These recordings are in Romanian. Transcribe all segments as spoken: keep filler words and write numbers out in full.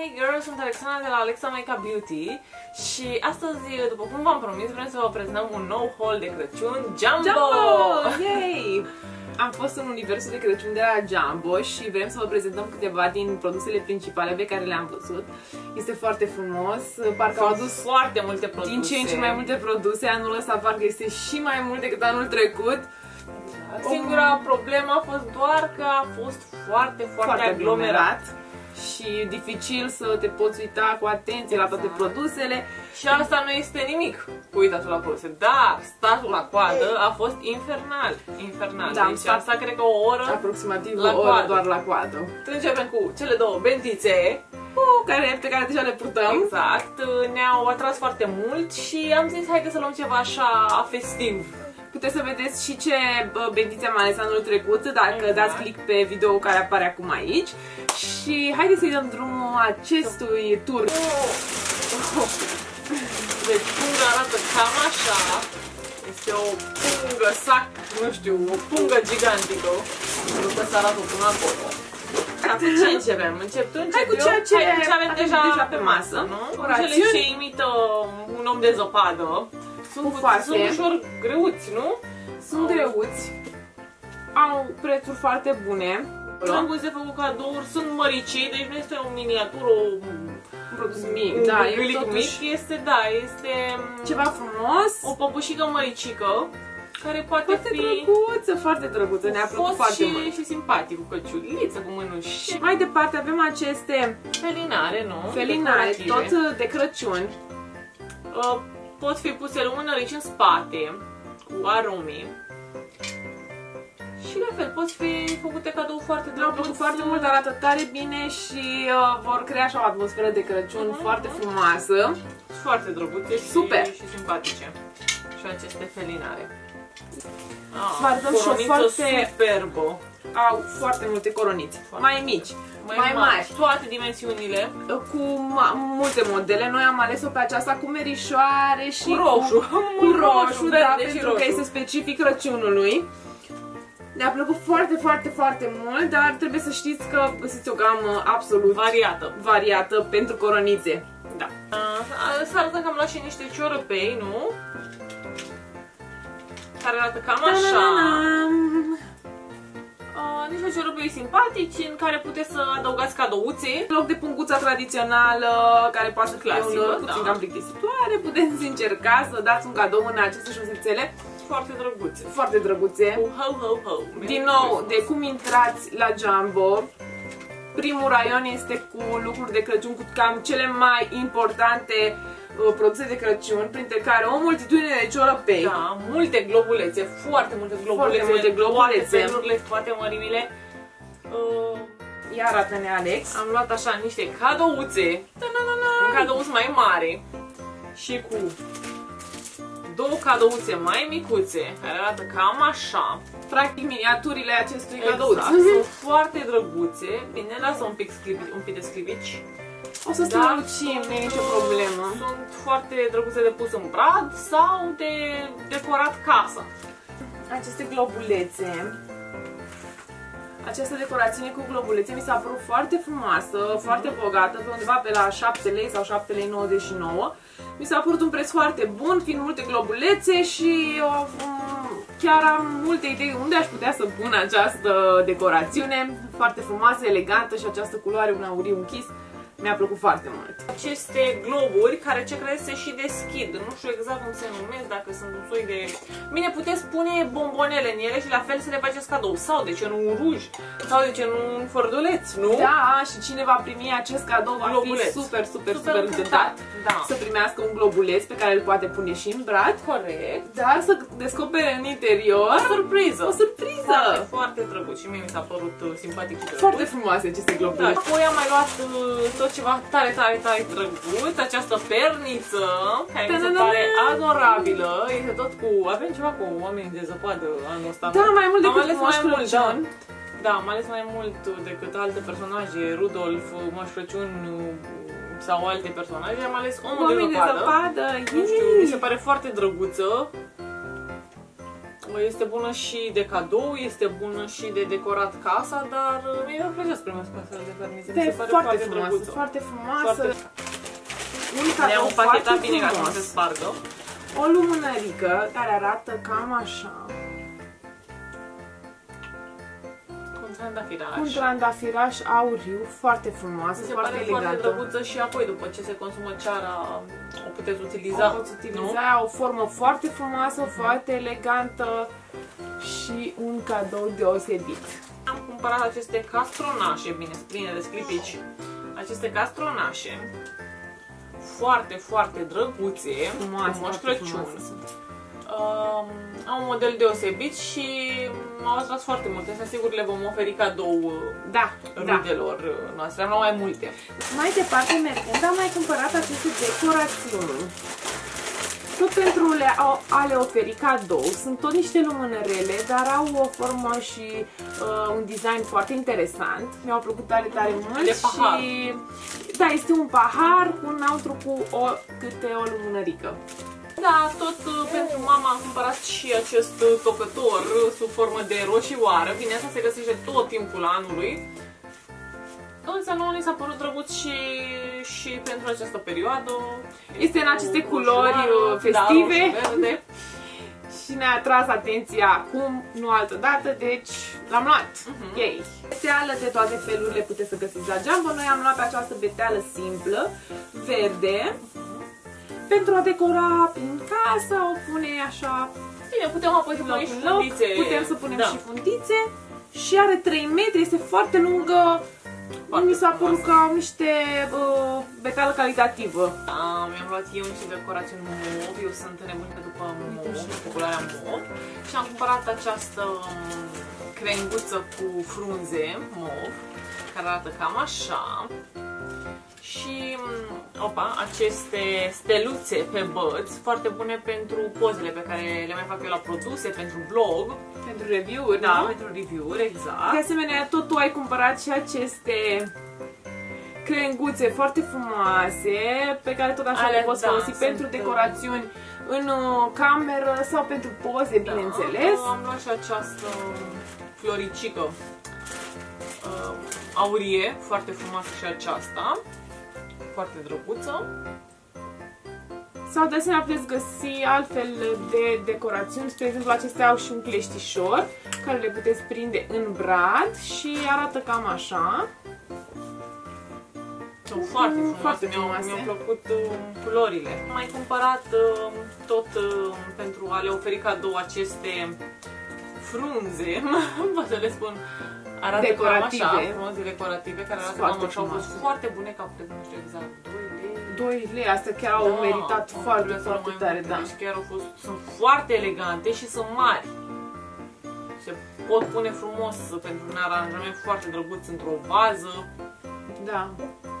Hey girls, sunt Alexandra de la Alexa MakeUp Beauty și astăzi, după cum v-am promis, vrem să vă prezentăm un nou haul de Crăciun Jumbo! Jumbo! Yay! Am fost în universul de Crăciun de la Jumbo și vrem să vă prezentăm câteva din produsele principale pe care le-am văzut. Este foarte frumos, parcă au adus foarte multe produse. Din ce în ce mai multe produse, anul ăsta parcă este și mai mult decât anul trecut. Singura problemă a fost doar că a fost foarte, foarte, foarte aglomerat. Și dificil să te poți uita cu atenție la toate produsele. Și asta nu este nimic cu uitatul la produse. Da, statul la coadă a fost infernal. Infernal. Da, deci am stat, cred că o oră. Aproximativ o oră doar la coadă. Începem cu cele două bentițe care, pe care deja le purtăm. Exact. Ne-au atras foarte mult și am zis hai că să luăm ceva așa festiv. Puteți să vedeți și ce bentițe am ales anul trecut dacă exact. dați click pe video care apare acum aici. Și haideți să-i dăm drumul acestui tur. Deci punga arată cam așa. Este o pungă sac, nu știu, o pungă gigantică. După să arată până acolo. Dar cu ce începem? Încep tu, încep hai cu ceea ce avem deja, deja pe masă, nu? Cele ce imită un om de zăpadă. Sunt, sunt ușor greuți, nu? Sunt au. greuți, au prețuri foarte bune. Am gust de făcut cadouri, sunt măricii, deci nu este o miniatură, un produs mic, un da, e mic, este, da, este ceva frumos, o păpușică măricică, care poate foarte fi drăguță, foarte drăguță, ne-a plăcut foarte și, mult. și simpatic, cu căciuliță, cu mânuși. Și mai departe avem aceste felinare, nu? Felinare, de tot de Crăciun. Uh, Pot fi puse lumânărici în spate, cu arome. Și la fel, pot fi făcute cadou foarte drăguț. Mi-a plăcut foarte mult, arată tare bine și uh, vor crea așa o atmosferă de Crăciun mm-hmm. foarte frumoasă. Foarte drăguțe Super. Și, și simpatice. Și aceste felinare. Ah, coroniță superbă. Au foarte multe coronițe, foarte mai mici, mai, mai mari, mari, toate dimensiunile, cu multe modele. Noi am ales-o pe aceasta cu merișoare și cu roșu, cu, cu roșu, roșu da, verde pentru roșu. că este specific Crăciunului. Ne-a plăcut foarte, foarte, foarte mult, dar trebuie să știți că găsiți o gamă absolut variată, variată pentru coronițe. Da. Să arătăm că am luat și niște cioropei, nu? Care arată cam așa. Niște cioropii simpatici în care puteți să adăugați cadouțe. În loc de punguța tradițională, care poate să fie unul puțin cam plictisitoare, puteți încerca să dați un cadou în aceste șosețele. Foarte drăguțe. Foarte drăguțe. Ho, ho, ho. Din nou, de cum intrați la Jumbo, primul raion este cu lucruri de Crăciun, cu cam cele mai importante produse de Crăciun, printre care o multitudine de cioropei. Da, multe globulețe, foarte multe globulețe, foarte multe globulețe, toate felurile, toate mărimile. Uh, Iar arată-ne, Alex. Am luat așa niște cadouțe, un cadouț mai mare și cu două cadouțe mai micuțe, care arată cam așa. Practic miniaturile acestui exact. cadouț. Sunt foarte drăguțe. Bine, lasă un pic, scribi, un pic de scribici. O să strălucim, nu e nicio problemă. Sunt foarte drăguțe de pus în brad sau de decorat casa. Aceste globulețe, această decorațiune cu globulețe mi s-a părut foarte frumoasă, mm-hmm. foarte bogată, pe undeva pe la șapte lei sau șapte lei nouăzeci și nouă. Mi s-a părut un preț foarte bun, fiind multe globulețe și um, chiar am multe idei unde aș putea să pun această decorațiune. Foarte frumoasă, elegantă și această culoare, un auriu închis. Mi-a plăcut foarte mult. Aceste globuri, care ce crezi se și deschid. Nu știu exact cum se numesc, dacă sunt un soi de... Bine, puteți pune bombonele în ele și la fel să le faceți cadou. Sau de ce nu un ruj, sau de ce nu un fărduleț, nu? Da, și cine va primi acest cadou va globuleț. fi super, super, super încântat. Da. Să primească un globuleț pe care îl poate pune și în brad. Corect. Dar să descopere în interior o surpriză. O surpriză. Foarte, foarte drăguț. Și mie mi s-a părut simpatic și drăguț. Foarte frumoase aceste globulețe. Da. Apoi am mai luat uh, tot ceva tare, tare, tare drăguț. Această perniță, care mi se pare adorabilă. Este tot cu... avem ceva cu oameni de zăpadă anul ăsta. Da, mai mult decât Moș Crăciun. Da, am ales mai mult decât alte personaje, Rudolf, Moș Crăciun sau alte personaje. Am ales omul de zăpadă. Nu știu, mi se pare foarte drăguță. Este bună și de cadou, este bună și de decorat casa, dar mie îmi place să primesc astfel de vernize. Mi se pare foarte frumoasă, foarte frumoasă. Ne-au pachetat bine ca să nu se spargă. O lumânărică care arată cam așa. Trandafiraș. Un trandafiraș auriu, foarte frumoasă, se foarte elegantă. Foarte drăguță și apoi după ce se consumă ceara o puteți utiliza. O poți utiliza, o formă foarte frumoasă, foarte elegantă și un cadou deosebit. Am cumpărat aceste castronașe, bine, pline de sclipici. Aceste castronașe foarte, foarte drăguțe, frumoase, Crăciun. Um, au un model deosebit și m-au atras foarte multe. Asta sigur le vom oferi cadou da, rudelor da. noastre. Am luat mai multe. Mai departe mergând, am mai cumpărat aceste decorațiuni. Tot pentru le, a le oferi cadou. Sunt tot niște lumânărele, dar au o formă și uh, un design foarte interesant. Mi-au plăcut tare, tare mm, mult. De pahar. Și, da, este un pahar înăuntru cu o, câte o lumânărică. Da, tot pentru mama am cumpărat și acest tocător sub formă de roșioară. Bine, asta se găsește tot timpul anului. Însă nouă ni s-a părut drăguț și, și pentru această perioadă. Este în aceste culori festive. Da, roșu, verde. Și ne-a atras atenția acum, nu altădată, deci l-am luat. Uh-huh. Yay. Beteală de toate felurile puteți să găsiți la Jumbo. Noi am luat pe această beteală simplă, verde. Pentru a decora prin casă, o pune așa. Bine, putem apoi să punem și fundițe. Putem să punem da. și fundițe. Și are trei metri, este foarte lungă. Foarte Mi s-a părut ca niște uh, beteală calitativă. Da, mi-am luat eu niște decorații în mov. Eu sunt nebunită după mov, popularea mov. Și am cumpărat această crenguță cu frunze mov, care arată cam așa. Și opa, aceste steluțe pe băți, foarte bune pentru pozele pe care le mai fac eu la produse, pentru blog. Pentru review-uri, da, nu? pentru review-uri, exact. De asemenea, tot tu ai cumpărat și aceste crenguțe foarte frumoase, pe care tot așa le poți da, folosi pentru decorațiuni în cameră sau pentru poze, da, bineînțeles. Am luat și această floricică aurie, foarte frumoasă și aceasta. Foarte drăguță. Sau de asemenea puteți găsi altfel de decorațiuni. Spre exemplu, acestea au și un cleștișor care le puteți prinde în brad și arată cam așa. Sunt foarte frumoase, foarte frumoase. Mi-au plăcut uh, culorile. Am mai cumpărat uh, tot uh, pentru a le oferi cadou aceste frunze, pot să le spun. Arată decorative. Cam așa, frunze decorative care arată foarte cam așa, au fost foarte bune, ca puteți, nu știu exact, doi lei. Astea chiar au da, meritat foarte, foarte tare, da. Și chiar au fost, sunt foarte elegante și sunt mari. Se pot pune frumos pentru un aranjament foarte drăguț într-o vază. Da.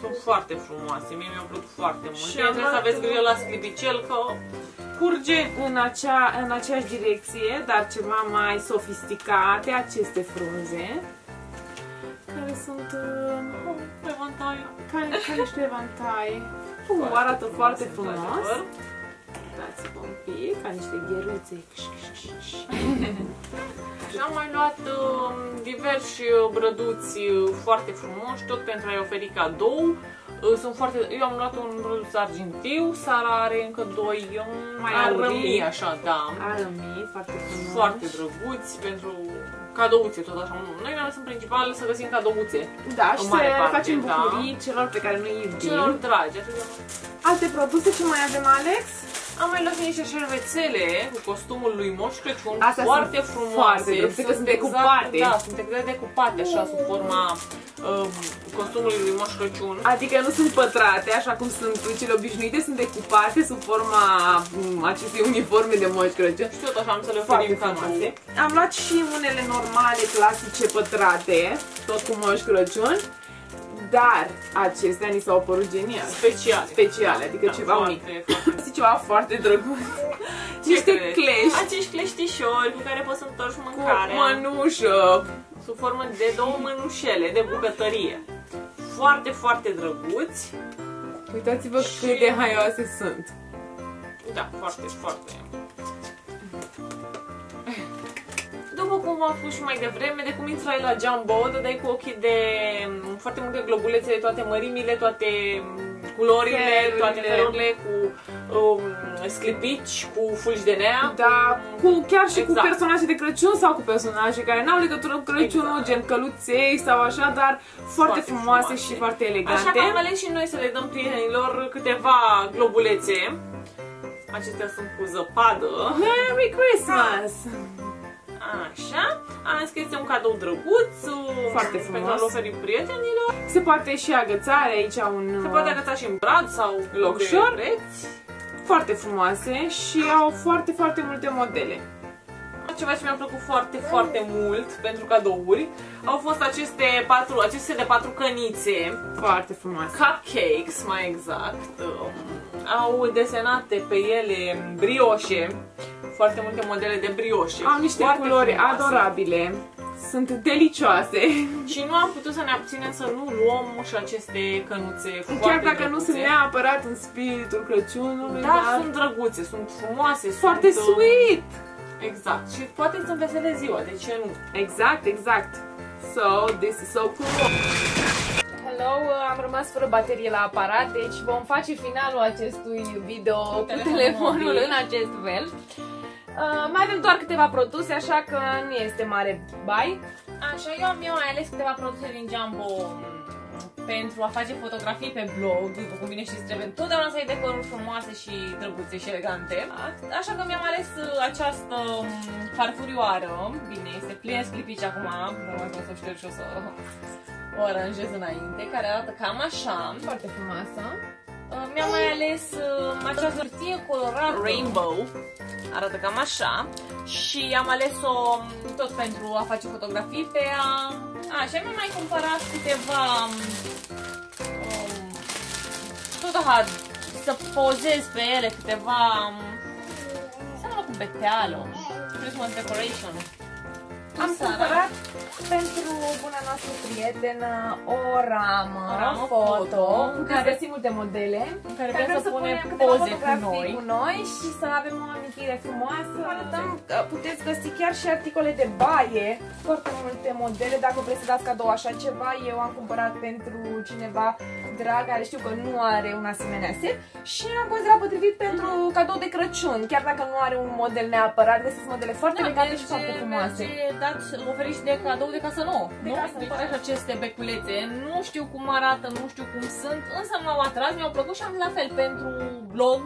Sunt foarte frumoase, mie mi-au plăcut foarte mult. Și trebuie să aveți grijă la sclipicel că curge în, acea, în aceeași direcție, dar ceva mai sofisticate, aceste frunze care sunt uh, evantai, care, care știu evantai. Uh, arată foarte frumos. Uitați-vă un pic, ca niște gheruțe. Și am mai luat uh, diversi brăduți foarte frumoși, tot pentru a-i oferi cadou. Sunt foarte... Eu am luat un brăduț argintiu, Sara are încă doi mai arămii, așa, da. Arămii, foarte frumoși. Foarte drăguți, pentru cadouțe, tot așa. Noi ne-am în principal să găsim cadouțe. Da, și să parte, facem bucurii da. celor pe care noi îi iubim. Celor dragi. Alte produse, ce mai avem, Alex? Am mai luat niște șervețele cu costumul lui Moș Crăciun, Astea foarte sunt frumoase. Foarte sunt, că sunt decupate. Exact, da, sunt exact decupate, așa, sub forma uh, costumului lui Moș Crăciun. Adică nu sunt pătrate, așa cum sunt cele obișnuite, sunt decupate sub forma um, acestei uniforme de Moș Crăciun. Și tot așa, am să le oferim frumoase. Am luat și unele normale, clasice, pătrate, tot cu Moș Crăciun. Dar acestea ni s-au părut geniale. Speciale. Speciale, adică da, ceva foarte, unic. Foarte. Ceva foarte drăguț. Niște clești. Acești cleștișori cu care poți să întorci mâncare. Cu mănușă. Sub formă de două mânușele de bucătărie. Foarte, foarte drăguți. Uitați-vă și... cât de haioase sunt. Da, foarte, foarte. după cum am spus și mai devreme, de cum intrai la Jumbo, dai cu ochii de foarte multe globulețe de toate mărimile, toate culorile, toate felurile, cu um, sclipici, cu fulgi de nea. Da, cu, chiar și exact. Cu personaje de Crăciun sau cu personaje care n-au legătură cu Crăciunul, exact. Gen căluței sau așa, dar foarte, foarte frumoase, frumoase și foarte elegante. Așa că am ales și noi să le dăm prietenilor câteva globulețe. Acestea sunt cu zăpadă. Merry Christmas! Așa, am zis că este un cadou drăguț, foarte frumos, pentru a-l oferi prietenilor. Se poate și agățare aici, un... se poate agăța și în brad sau locșor. Foarte frumoase și au foarte, foarte multe modele. Ceva ce mi-a plăcut foarte, foarte mult pentru cadouri au fost aceste patru, aceste de patru cănițe. Foarte frumoase. Cupcakes, mai exact. Au desenate pe ele brioșe. Foarte multe modele de brioșe. Au niște foarte culori frumoase, adorabile. Sunt delicioase. Și nu am putut să ne abținem să nu luăm și aceste cănuțe foarte chiar dacă drăguțe. Nu sunt neapărat în spiritul Crăciunului. Dar, dar sunt drăguțe, sunt frumoase. Foarte sunt, sweet! Exact. Și poate să înveselezi ziua, de ce nu? Exact, exact. So, this is so cool. Hello, am rămas fără baterie la aparat, deci vom face finalul acestui video cu telefonul, telefonul în acest fel. Uh, mai avem doar câteva produse, așa că nu este mare bai. Așa, eu am eu mai ales câteva produse din Jumbo pentru a face fotografii pe blog. După cum bine știți, trebuie întotdeauna să ai decoruri frumoase și drăguțe și elegante. Așa că mi-am ales această farfurioară. Bine, este plină sclipici acum, normal că o să șterg și o să o aranjez înainte, care arată cam așa. Foarte frumoasă. Mi-am mai ales această hârtie colorată Rainbow, arată cam așa. Și am ales-o tot pentru a face fotografii pe ea. Așa, mi-am mai cumpărat câteva um, tot aha, să pozez pe ele câteva seamănă cu beteală, Christmas decoration. Am cumpărat pentru buna noastră prietenă o ramă, o ramă foto, în care găsim multe modele, în care, care vrem să punem, punem poze cu noi. cu noi și să avem o amintire frumoasă. Arătăm, puteți găsi chiar și articole de baie, foarte multe modele, dacă vreți să dați cadou așa ceva. Eu am cumpărat pentru cineva drag, care știu că nu are un asemenea set și am considerat potrivit pentru mm-hmm. cadou de Crăciun, chiar dacă nu are un model neapărat, găsiți modele foarte da, legate și foarte frumoase. Oferiți și de cadou de casă nouă. De nu? Casă deci nouă. Aceste beculețe. Nu știu cum arată, nu știu cum sunt, însă m-au atras, mi-au plăcut și am la fel pentru blog,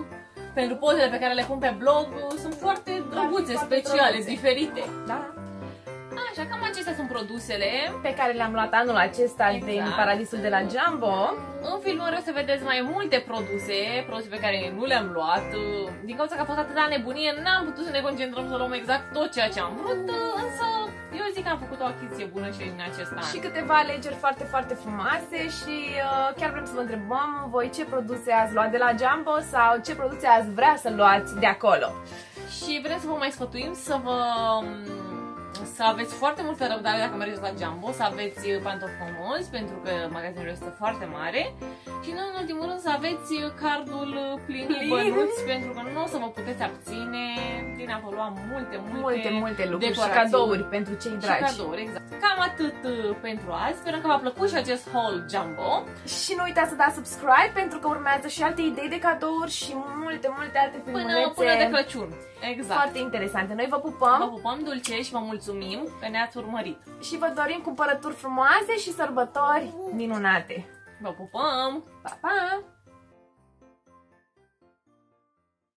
pentru pozele pe care le pun pe blog, sunt foarte drăguțe, da, speciale, foarte diferite. Da. Așa, cam acestea sunt produsele pe care le-am luat anul acesta exact. Din Paradisul de la Jumbo. În filmări o să vedeți mai multe produse, produse pe care nu le-am luat. Din cauza că a fost atâta nebunie, n-am putut să ne concentrăm să luăm exact tot ceea ce am vrut, însă eu zic că am făcut o achiziție bună și în acest an. Și câteva alegeri foarte, foarte frumoase și uh, chiar vrem să vă întrebăm voi ce produse ați luat de la Jumbo sau ce produse ați vrea să luați de acolo. Și vrem să vă mai sfătuim să vă... să aveți foarte multă răbdare dacă mergeți la Jumbo, să aveți pantofi frumoși, pentru că magazinul este foarte mare. Și nu în ultimul rând să aveți cardul plin, plin. Cu bănuți, pentru că nu o să vă puteți abține din a vă lua multe, multe, multe, multe lucruri și cadouri pentru cei dragi. Și cadouri, exact. Cam atât pentru azi, sperăm că v-a plăcut și acest haul Jumbo. Și nu uitați să dați subscribe, pentru că urmează și alte idei de cadouri și multe, multe alte filmulețe. Până, până de Crăciun. Exact. Foarte interesante. Noi vă pupăm. Vă pupăm dulce și vă mulțumim că ne-ați urmărit. Și vă dorim cumpărături frumoase și sărbători minunate. Vă pupăm! Pa, pa!